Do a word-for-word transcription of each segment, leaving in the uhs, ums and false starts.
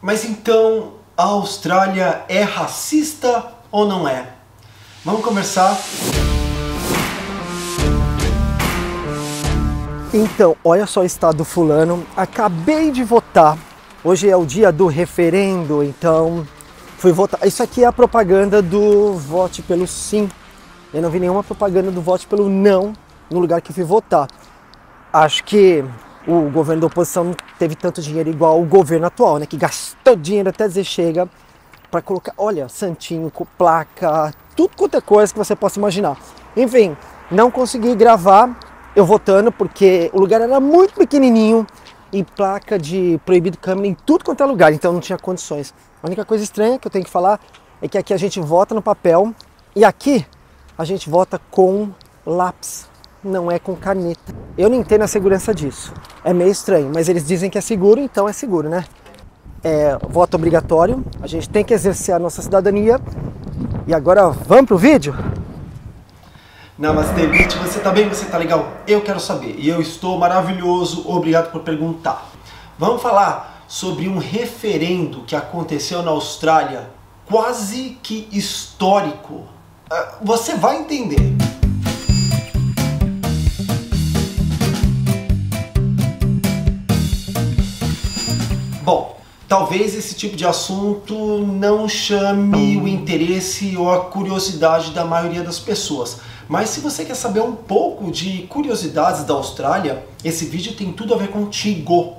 Mas então, a Austrália é racista ou não é? Vamos conversar? Então, olha só o estado fulano, acabei de votar. Hoje é o dia do referendo, então fui votar. Isso aqui é a propaganda do vote pelo sim. Eu não vi nenhuma propaganda do vote pelo não no lugar que fui votar. Acho que o governo da oposição não teve tanto dinheiro igual o governo atual, né? Que gastou dinheiro até dizer chega para colocar, olha, santinho, placa, tudo quanto é coisa que você possa imaginar. Enfim, não consegui gravar eu votando porque o lugar era muito pequenininho e placa de proibido câmera em tudo quanto é lugar, então não tinha condições. A única coisa estranha que eu tenho que falar é que aqui a gente vota no papel e aqui a gente vota com lápis, não é com caneta. Eu não entendo a segurança disso, é meio estranho, mas eles dizem que é seguro, então é seguro, né? É voto obrigatório, a gente tem que exercer a nossa cidadania. E agora vamos pro vídeo? Namastê, Beat, você tá bem? Você tá legal? Eu quero saber, e eu estou maravilhoso, obrigado por perguntar. Vamos falar sobre um referendo que aconteceu na Austrália, quase que histórico. Você vai entender. Bom, talvez esse tipo de assunto não chame o interesse ou a curiosidade da maioria das pessoas. Mas se você quer saber um pouco de curiosidades da Austrália, esse vídeo tem tudo a ver contigo.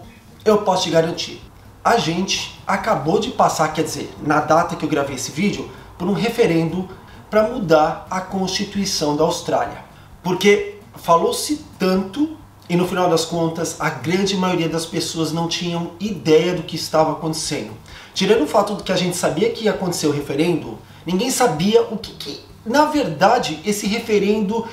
Eu posso te garantir. A gente acabou de passar, quer dizer, na data que eu gravei esse vídeo, por um referendo para mudar a Constituição da Austrália. Porque falou-se tanto e no final das contas a grande maioria das pessoas não tinham ideia do que estava acontecendo. Tirando o fato de que a gente sabia que ia acontecer o referendo, ninguém sabia o que que na verdade, esse referendo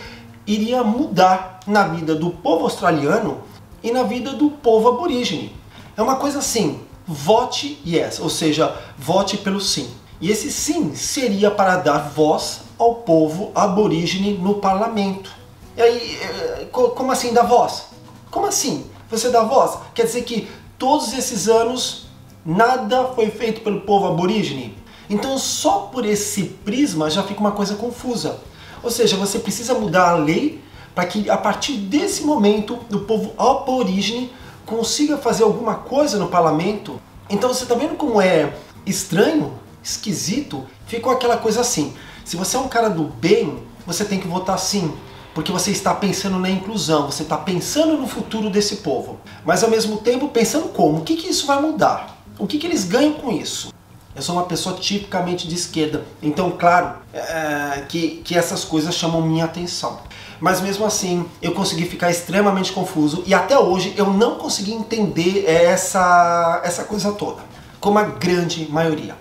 iria mudar na vida do povo australiano e na vida do povo aborígene. É uma coisa assim, vote yes, ou seja, vote pelo sim. E esse sim seria para dar voz ao povo aborígene no parlamento. E aí, como assim dar voz? Como assim? Você dá voz? Quer dizer que todos esses anos nada foi feito pelo povo aborígene? Então só por esse prisma já fica uma coisa confusa. Ou seja, você precisa mudar a lei para que a partir desse momento o povo aborígene consiga fazer alguma coisa no parlamento. Então você está vendo como é estranho, esquisito? Ficou aquela coisa assim, se você é um cara do bem, você tem que votar sim. Porque você está pensando na inclusão, você está pensando no futuro desse povo. Mas ao mesmo tempo pensando como, o que que isso vai mudar? O que que eles ganham com isso? Eu sou uma pessoa tipicamente de esquerda, então claro é, que, que essas coisas chamam minha atenção. Mas mesmo assim, eu consegui ficar extremamente confuso e até hoje eu não consegui entender essa, essa coisa toda, como a grande maioria.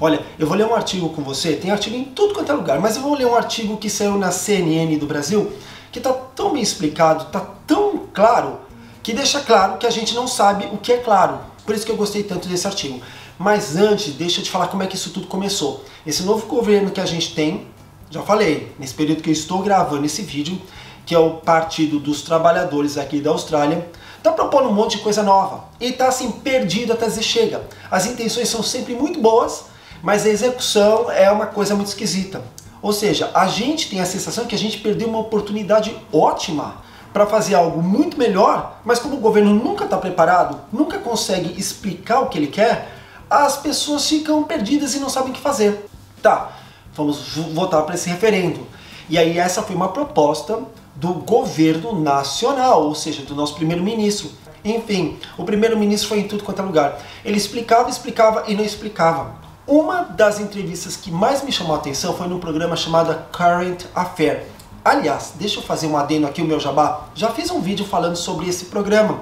Olha, eu vou ler um artigo com você, tem artigo em tudo quanto é lugar, mas eu vou ler um artigo que saiu na C N N do Brasil, que tá tão bem explicado, tá tão claro, que deixa claro que a gente não sabe o que é claro. Por isso que eu gostei tanto desse artigo. Mas antes, deixa eu te falar como é que isso tudo começou. Esse novo governo que a gente tem, já falei, nesse período que eu estou gravando esse vídeo, que é o Partido dos Trabalhadores aqui da Austrália, está propondo um monte de coisa nova. E está assim, perdido até dizer chega. As intenções são sempre muito boas, mas a execução é uma coisa muito esquisita. Ou seja, a gente tem a sensação que a gente perdeu uma oportunidade ótima para fazer algo muito melhor, mas como o governo nunca está preparado, nunca consegue explicar o que ele quer, as pessoas ficam perdidas e não sabem o que fazer. Tá, vamos votar para esse referendo. E aí essa foi uma proposta do governo nacional, ou seja, do nosso primeiro-ministro. Enfim, o primeiro-ministro foi em tudo quanto é lugar. Ele explicava, explicava e não explicava. Uma das entrevistas que mais me chamou a atenção foi num programa chamado A Current Affair. Aliás, deixa eu fazer um adendo aqui, o meu jabá. Já fiz um vídeo falando sobre esse programa,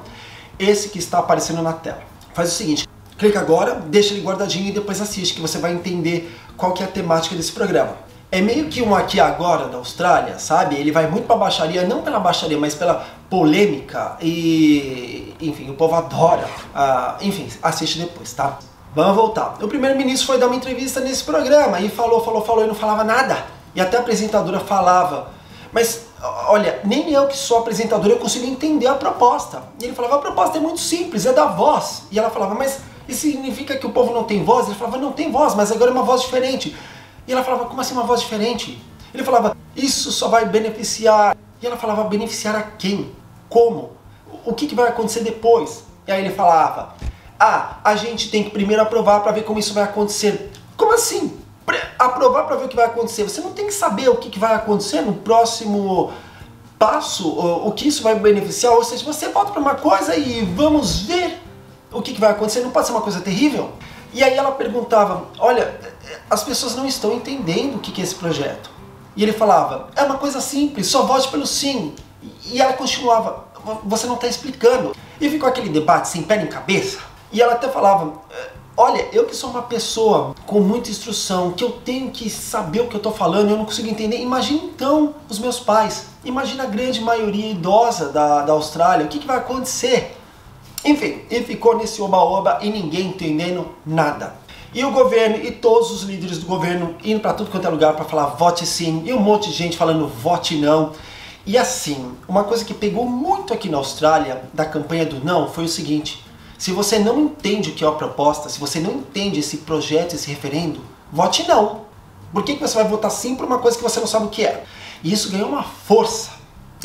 esse que está aparecendo na tela. Faz o seguinte, clica agora, deixa ele guardadinho e depois assiste, que você vai entender qual que é a temática desse programa. É meio que um aqui agora da Austrália, sabe? Ele vai muito pra baixaria, não pela baixaria, mas pela polêmica e... enfim, o povo adora. Ah, enfim, assiste depois, tá? Vamos voltar. O primeiro-ministro foi dar uma entrevista nesse programa e falou, falou, falou e não falava nada. E até a apresentadora falava. Mas, olha, nem eu que sou apresentadora eu consigo entender a proposta. E ele falava, a proposta é muito simples, é da voz. E ela falava, mas... Isso significa que o povo não tem voz? Ele falava, não tem voz, mas agora é uma voz diferente. E ela falava, como assim uma voz diferente? Ele falava, isso só vai beneficiar. E ela falava, beneficiar a quem? Como? O que, que vai acontecer depois? E aí ele falava, ah, a gente tem que primeiro aprovar para ver como isso vai acontecer. Como assim? Aprovar para ver o que vai acontecer? Você não tem que saber o que, que vai acontecer no próximo passo, o que isso vai beneficiar, ou seja, você volta para uma coisa e vamos ver o que, que vai acontecer, não pode ser uma coisa terrível? E aí ela perguntava, olha, as pessoas não estão entendendo o que, que é esse projeto. E ele falava, é uma coisa simples, só vote pelo sim. E ela continuava, você não está explicando. E ficou aquele debate sem pé nem cabeça. E ela até falava, olha, eu que sou uma pessoa com muita instrução, que eu tenho que saber o que eu estou falando, eu não consigo entender. Imagina então os meus pais, imagina a grande maioria idosa da, da Austrália, o que, que vai acontecer? Enfim, e ficou nesse oba-oba e ninguém entendendo nada. E o governo e todos os líderes do governo indo para tudo quanto é lugar para falar vote sim, e um monte de gente falando vote não. E assim, uma coisa que pegou muito aqui na Austrália da campanha do não foi o seguinte: se você não entende o que é a proposta, se você não entende esse projeto, esse referendo, vote não. Por que que você vai votar sim para uma coisa que você não sabe o que é? E isso ganhou uma força.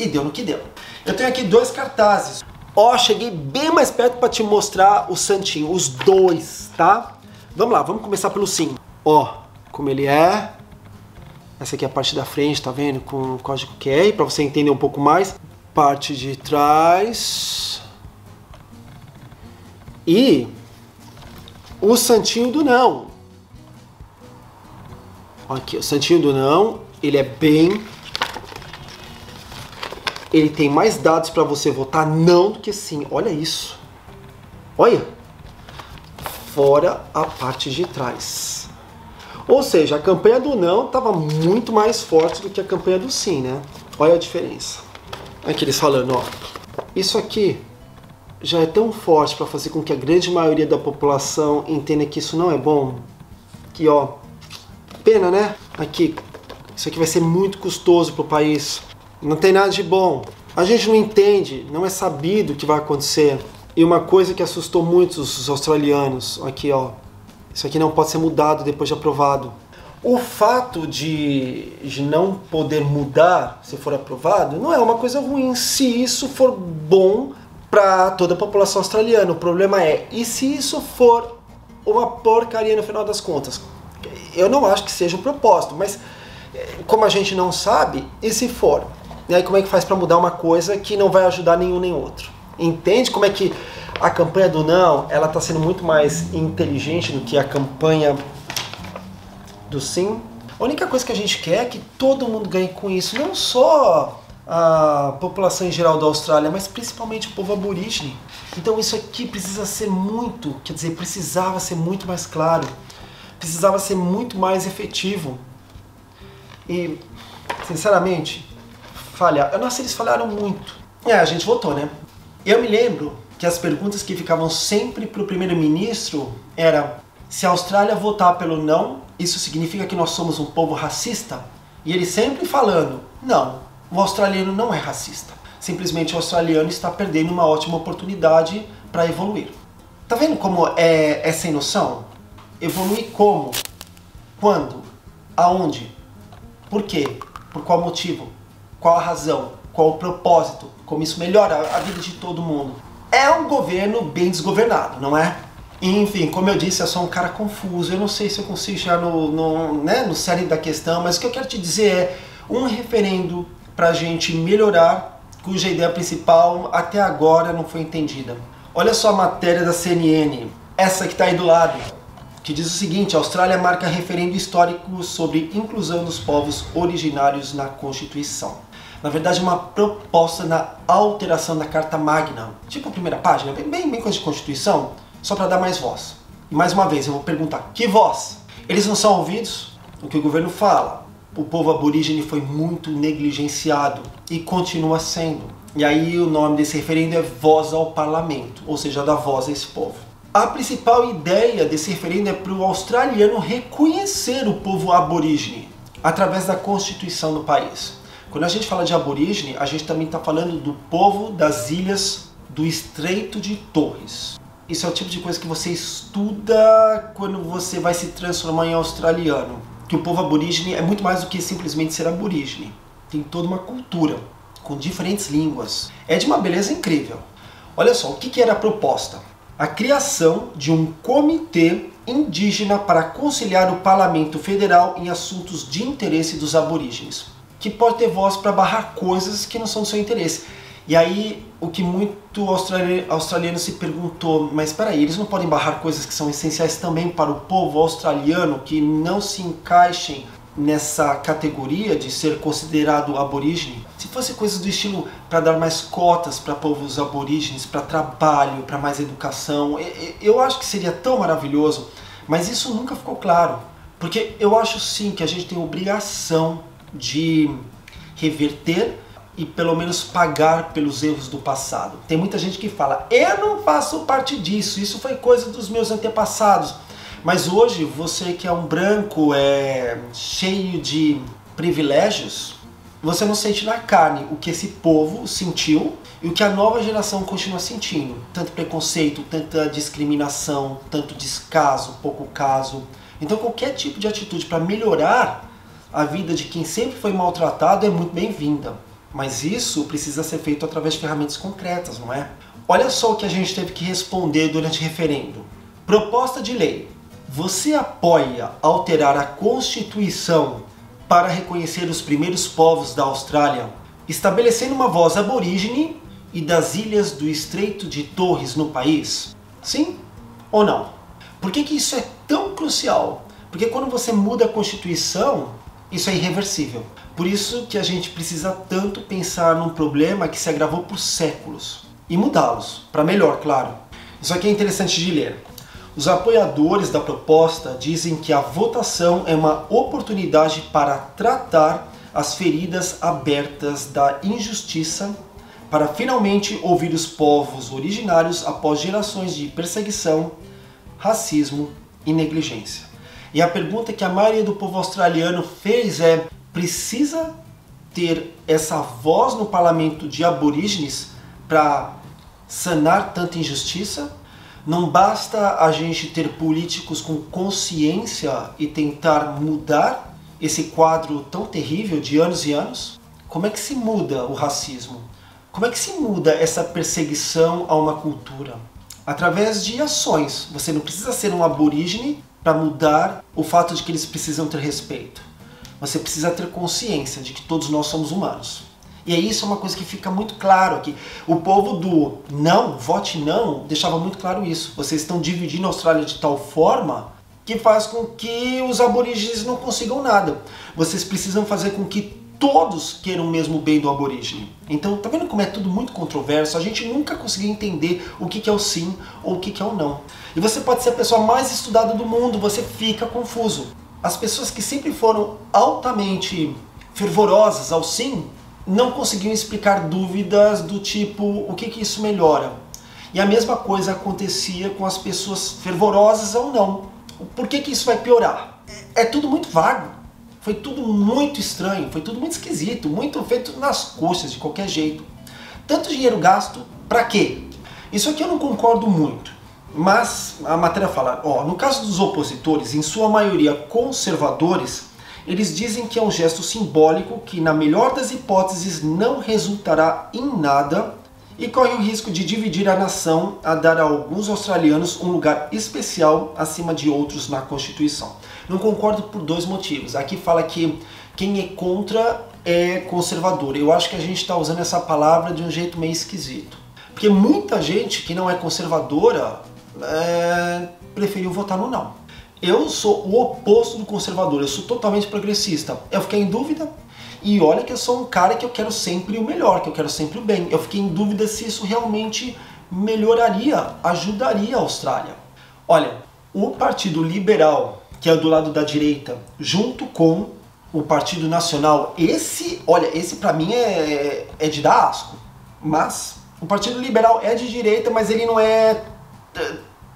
E deu no que deu. Eu tenho aqui dois cartazes. Ó, cheguei bem mais perto para te mostrar o santinho, os dois, tá? Vamos lá, vamos começar pelo sim. Ó, como ele é. Essa aqui é a parte da frente, tá vendo? Com o código Q R, para você entender um pouco mais. Parte de trás. E o santinho do não. Aqui, o santinho do não, ele é bem... Ele tem mais dados para você votar não do que sim. Olha isso. Olha. Fora a parte de trás. Ou seja, a campanha do não estava muito mais forte do que a campanha do sim, né? Olha a diferença. Aqui eles falando, ó. Isso aqui já é tão forte para fazer com que a grande maioria da população entenda que isso não é bom, que ó, pena, né? Aqui, isso aqui vai ser muito custoso para o país, não tem nada de bom, a gente não entende, não é sabido o que vai acontecer. E uma coisa que assustou muito os australianos, aqui ó, isso aqui não pode ser mudado depois de aprovado. O fato de, de não poder mudar se for aprovado não é uma coisa ruim, se isso for bom para toda a população australiana. O problema é, e se isso for uma porcaria no final das contas? Eu não acho que seja o propósito, mas como a gente não sabe, e se for? E aí como é que faz para mudar uma coisa que não vai ajudar nenhum nem outro? Entende como é que a campanha do não, ela está sendo muito mais inteligente do que a campanha do sim? A única coisa que a gente quer é que todo mundo ganhe com isso, não só a população em geral da Austrália, mas principalmente o povo aborígene. Então isso aqui precisa ser muito, quer dizer, precisava ser muito mais claro, precisava ser muito mais efetivo. E, sinceramente, falhar. Nossa, eles falharam muito. É, a gente votou, né? Eu me lembro que as perguntas que ficavam sempre pro primeiro-ministro era: se a Austrália votar pelo não, isso significa que nós somos um povo racista? E ele sempre falando, não. O australiano não é racista. Simplesmente o australiano está perdendo uma ótima oportunidade para evoluir. Tá vendo como é, é sem noção? Evoluir como? Quando? Aonde? Por quê? Por qual motivo? Qual a razão? Qual o propósito? Como isso melhora a vida de todo mundo? É um governo bem desgovernado, não é? Enfim, como eu disse, eu sou um cara confuso. Eu não sei se eu consigo chegar no, no, né, no cerne da questão, mas o que eu quero te dizer é um referendo pra gente melhorar, cuja ideia principal até agora não foi entendida. Olha só a matéria da C N N, essa que tá aí do lado, que diz o seguinte: a Austrália marca referendo histórico sobre inclusão dos povos originários na Constituição. Na verdade, uma proposta na alteração da Carta Magna, tipo a primeira página, bem, bem coisa de Constituição, só para dar mais voz. E mais uma vez, eu vou perguntar, que voz? Eles não são ouvidos? O que o governo fala? O povo aborígene foi muito negligenciado e continua sendo. E aí o nome desse referendo é Voz ao Parlamento, ou seja, dá voz a esse povo. A principal ideia desse referendo é para o australiano reconhecer o povo aborígene através da Constituição do país. Quando a gente fala de aborígene, a gente também está falando do povo das ilhas do Estreito de Torres. Isso é o tipo de coisa que você estuda quando você vai se transformar em australiano. Que o povo aborígene é muito mais do que simplesmente ser aborígene. Tem toda uma cultura, com diferentes línguas. É de uma beleza incrível. Olha só, o que era a proposta? A criação de um comitê indígena para conciliar o parlamento federal em assuntos de interesse dos aborígenes, que pode ter voz para barrar coisas que não são do seu interesse. E aí, o que muito australiano se perguntou, mas espera aí, eles não podem barrar coisas que são essenciais também para o povo australiano, que não se encaixem nessa categoria de ser considerado aborígene? Se fosse coisas do estilo para dar mais cotas para povos aborígenes, para trabalho, para mais educação, eu acho que seria tão maravilhoso, mas isso nunca ficou claro. Porque eu acho sim que a gente tem obrigação de reverter e pelo menos pagar pelos erros do passado. Tem muita gente que fala, eu não faço parte disso, isso foi coisa dos meus antepassados. Mas hoje, você que é um branco, é cheio de privilégios, você não sente na carne o que esse povo sentiu e o que a nova geração continua sentindo. Tanto preconceito, tanta discriminação, tanto descaso, pouco caso. Então qualquer tipo de atitude para melhorar a vida de quem sempre foi maltratado é muito bem-vinda. Mas isso precisa ser feito através de ferramentas concretas, não é? Olha só o que a gente teve que responder durante o referendo. Proposta de lei. Você apoia alterar a Constituição para reconhecer os primeiros povos da Austrália, estabelecendo uma voz aborígene e das ilhas do Estreito de Torres no país? Sim ou não? Por que que isso é tão crucial? Porque quando você muda a Constituição, isso é irreversível. Por isso que a gente precisa tanto pensar num problema que se agravou por séculos e mudá-los, para melhor, claro. Isso aqui é interessante de ler. Os apoiadores da proposta dizem que a votação é uma oportunidade para tratar as feridas abertas da injustiça, para finalmente ouvir os povos originários após gerações de perseguição, racismo e negligência. E a pergunta que a maioria do povo australiano fez é: precisa ter essa voz no parlamento de aborígenes para sanar tanta injustiça? Não basta a gente ter políticos com consciência e tentar mudar esse quadro tão terrível de anos e anos? Como é que se muda o racismo? Como é que se muda essa perseguição a uma cultura? Através de ações. Você não precisa ser um aborígene para mudar o fato de que eles precisam ter respeito. Você precisa ter consciência de que todos nós somos humanos. E isso é uma coisa que fica muito claro aqui. O povo do não, vote não, deixava muito claro isso. Vocês estão dividindo a Austrália de tal forma que faz com que os aborígenes não consigam nada. Vocês precisam fazer com que todos queiram o mesmo bem do aborígene. Então, tá vendo como é tudo muito controverso? A gente nunca conseguiu entender o que é o sim ou o que é o não. E você pode ser a pessoa mais estudada do mundo, você fica confuso. As pessoas que sempre foram altamente fervorosas ao sim não conseguiam explicar dúvidas do tipo, o que que isso melhora? E a mesma coisa acontecia com as pessoas fervorosas ou não. Por que que isso vai piorar? É tudo muito vago, foi tudo muito estranho, foi tudo muito esquisito, muito feito nas coxas, de qualquer jeito. Tanto dinheiro gasto, pra quê? Isso aqui eu não concordo muito, mas a matéria fala, ó, no caso dos opositores, em sua maioria conservadores, eles dizem que é um gesto simbólico que, na melhor das hipóteses, não resultará em nada e corre o risco de dividir a nação a dar a alguns australianos um lugar especial acima de outros na Constituição. Não concordo por dois motivos. Aqui fala que quem é contra é conservador. Eu acho que a gente está usando essa palavra de um jeito meio esquisito. Porque muita gente que não é conservadora é... preferiu votar no não. Eu sou o oposto do conservador, eu sou totalmente progressista. Eu fiquei em dúvida e olha que eu sou um cara que eu quero sempre o melhor, que eu quero sempre o bem. Eu fiquei em dúvida se isso realmente melhoraria, ajudaria a Austrália. Olha, o Partido Liberal, que é do lado da direita, junto com o Partido Nacional, esse, olha, esse pra mim é, é de dar asco. Mas o Partido Liberal é de direita, mas ele não é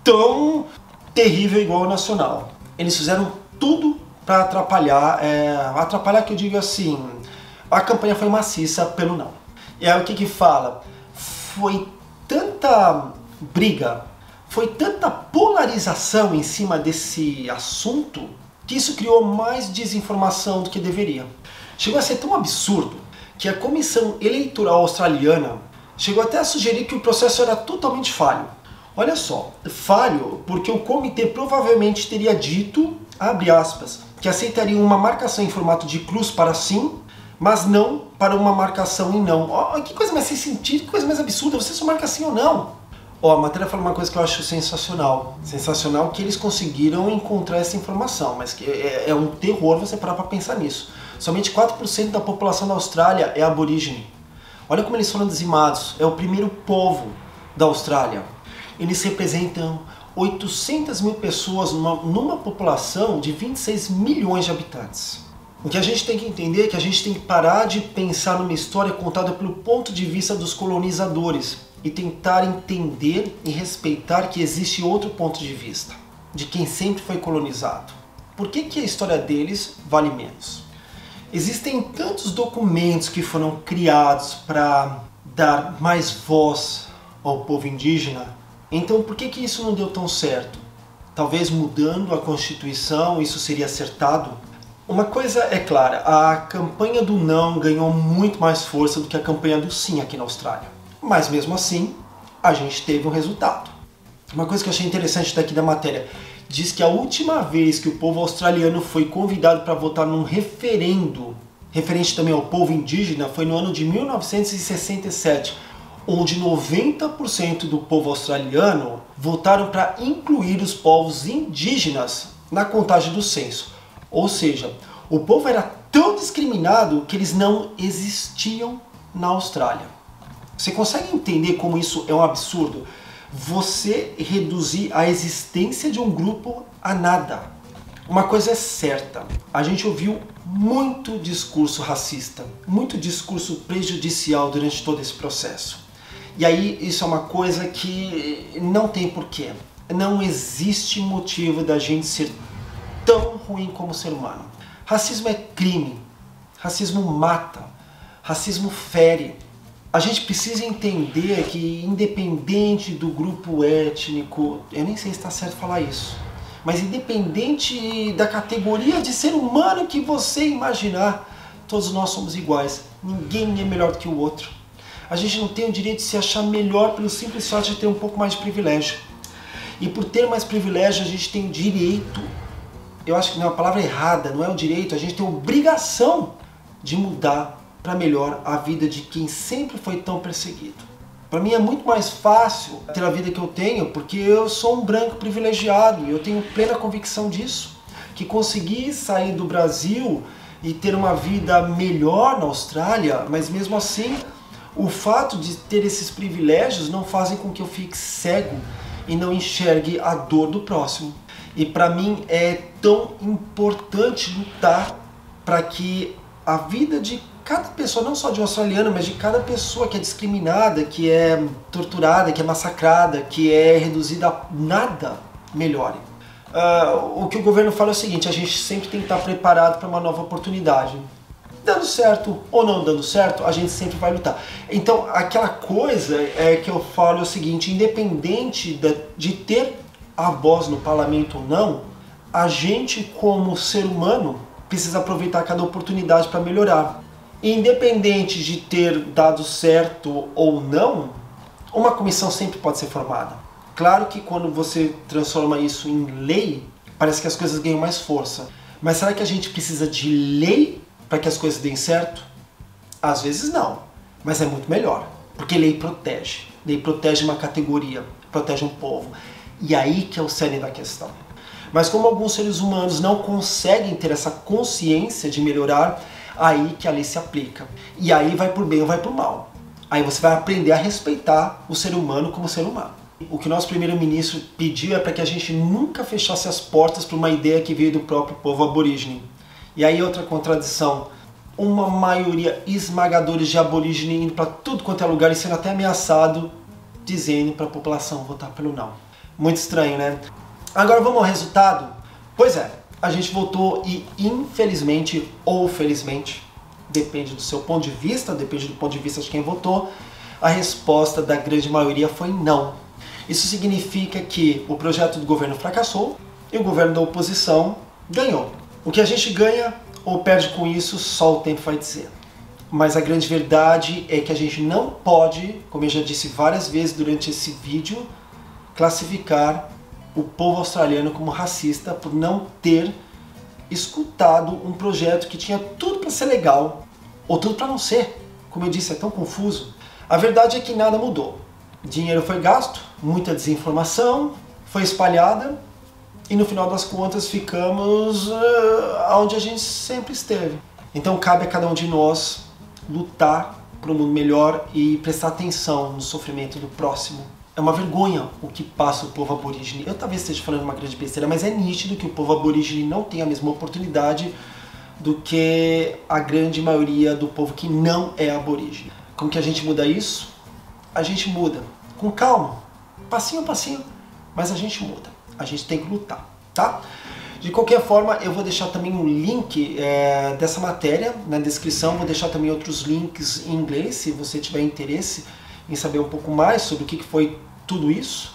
tão terrível igual ao Nacional. Eles fizeram tudo para atrapalhar, é, atrapalhar que eu digo assim, a campanha foi maciça pelo não. E aí o que que fala? Foi tanta briga, foi tanta polarização em cima desse assunto que isso criou mais desinformação do que deveria. Chegou a ser tão absurdo que a Comissão Eleitoral Australiana chegou até a sugerir que o processo era totalmente falho. Olha só, falho porque o comitê provavelmente teria dito, abre aspas, que aceitariam uma marcação em formato de cruz para sim, mas não para uma marcação em não. Oh, que coisa mais sem sentido, que coisa mais absurda, você só marca sim ou não. Oh, a matéria fala uma coisa que eu acho sensacional. Sensacional que eles conseguiram encontrar essa informação, mas que é, é um terror você parar para pensar nisso. Somente quatro por cento da população da Austrália é aborígene. Olha como eles foram dizimados, é o primeiro povo da Austrália. Eles representam oitocentas mil pessoas numa, numa população de vinte e seis milhões de habitantes. O que a gente tem que entender é que a gente tem que parar de pensar numa história contada pelo ponto de vista dos colonizadores e tentar entender e respeitar que existe outro ponto de vista, de quem sempre foi colonizado. Por que que a história deles vale menos? Existem tantos documentos que foram criados para dar mais voz ao povo indígena, então por que que isso não deu tão certo? Talvez mudando a Constituição isso seria acertado? Uma coisa é clara, a campanha do não ganhou muito mais força do que a campanha do sim aqui na Austrália. Mas mesmo assim, a gente teve um resultado. Uma coisa que eu achei interessante daqui da matéria, diz que a última vez que o povo australiano foi convidado para votar num referendo, referente também ao povo indígena, foi no ano de mil novecentos e sessenta e sete, onde noventa por cento do povo australiano votaram para incluir os povos indígenas na contagem do censo. Ou seja, o povo era tão discriminado que eles não existiam na Austrália. Você consegue entender como isso é um absurdo? Você reduzir a existência de um grupo a nada. Uma coisa é certa, a gente ouviu muito discurso racista, muito discurso prejudicial durante todo esse processo. E aí isso é uma coisa que não tem porquê. Não existe motivo da gente ser tão ruim como ser humano. Racismo é crime, racismo mata, racismo fere. A gente precisa entender que, independente do grupo étnico, eu nem sei se está certo falar isso, mas independente da categoria de ser humano que você imaginar, todos nós somos iguais, ninguém é melhor do que o outro. A gente não tem o direito de se achar melhor pelo simples fato de ter um pouco mais de privilégio. E por ter mais privilégio, a gente tem o direito, eu acho que não é uma palavra errada, não é o direito, a gente tem a obrigação de mudar para melhor a vida de quem sempre foi tão perseguido. Para mim é muito mais fácil ter a vida que eu tenho, porque eu sou um branco privilegiado e eu tenho plena convicção disso, que consegui sair do Brasil e ter uma vida melhor na Austrália, mas mesmo assim o fato de ter esses privilégios não fazem com que eu fique cego e não enxergue a dor do próximo. E para mim é tão importante lutar para que a vida de cada pessoa, não só de um australiano, mas de cada pessoa que é discriminada, que é torturada, que é massacrada, que é reduzida a nada, melhore. Uh, o que o governo fala é o seguinte, a gente sempre tem que estar preparado para uma nova oportunidade. Dando certo ou não dando certo, a gente sempre vai lutar. Então, aquela coisa é que eu falo é o seguinte, independente de ter a voz no parlamento ou não, a gente como ser humano precisa aproveitar cada oportunidade para melhorar. Independente de ter dado certo ou não, uma comissão sempre pode ser formada. Claro que quando você transforma isso em lei, parece que as coisas ganham mais força. Mas será que a gente precisa de lei para que as coisas deem certo? Às vezes não, mas é muito melhor. Porque lei protege. Lei protege uma categoria, protege um povo. E aí que é o cerne da questão. Mas como alguns seres humanos não conseguem ter essa consciência de melhorar, aí que a lei se aplica. E aí vai por bem ou vai por mal. Aí você vai aprender a respeitar o ser humano como ser humano. O que o nosso primeiro-ministro pediu é para que a gente nunca fechasse as portas para uma ideia que veio do próprio povo aborígene. E aí outra contradição. Uma maioria esmagadora de aborígene indo para tudo quanto é lugar e sendo até ameaçado, dizendo para a população votar pelo não. Muito estranho, né? Agora vamos ao resultado? Pois é. A gente votou e, infelizmente ou felizmente, depende do seu ponto de vista, depende do ponto de vista de quem votou, a resposta da grande maioria foi não. Isso significa que o projeto do governo fracassou e o governo da oposição ganhou. O que a gente ganha ou perde com isso, só o tempo vai dizer. Mas a grande verdade é que a gente não pode, como eu já disse várias vezes durante esse vídeo, classificar o povo australiano como racista por não ter escutado um projeto que tinha tudo para ser legal, ou tudo para não ser. Como eu disse, é tão confuso. A verdade é que nada mudou. Dinheiro foi gasto, muita desinformação foi espalhada, e no final das contas ficamos uh, onde a gente sempre esteve. Então cabe a cada um de nós lutar por um mundo melhor e prestar atenção no sofrimento do próximo. É uma vergonha o que passa o povo aborígene. Eu talvez esteja falando uma grande besteira, mas é nítido que o povo aborígene não tem a mesma oportunidade do que a grande maioria do povo que não é aborígene. Como que a gente muda isso? A gente muda. Com calma, passinho a passinho, mas a gente muda. A gente tem que lutar, tá? De qualquer forma, eu vou deixar também um link é, dessa matéria na descrição, vou deixar também outros links em inglês, se você tiver interesse em saber um pouco mais sobre o que foi tudo isso.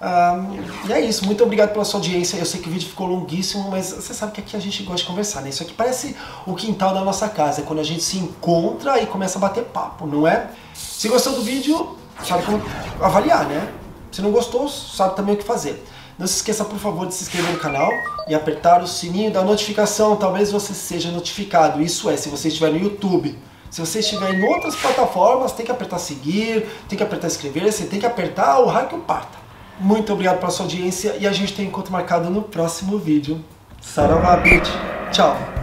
Ah, e é isso, muito obrigado pela sua audiência, eu sei que o vídeo ficou longuíssimo, mas você sabe que aqui a gente gosta de conversar, né? Isso aqui parece o quintal da nossa casa, é quando a gente se encontra e começa a bater papo, não é? Se gostou do vídeo, sabe como avaliar, né? Se não gostou, sabe também o que fazer. Não se esqueça, por favor, de se inscrever no canal e apertar o sininho da notificação. Talvez você seja notificado. Isso é, se você estiver no YouTube. Se você estiver em outras plataformas, tem que apertar seguir, tem que apertar inscrever, você tem que apertar o raio que parta. Muito obrigado pela sua audiência e a gente tem encontro marcado no próximo vídeo. Saravá, bitch. Tchau.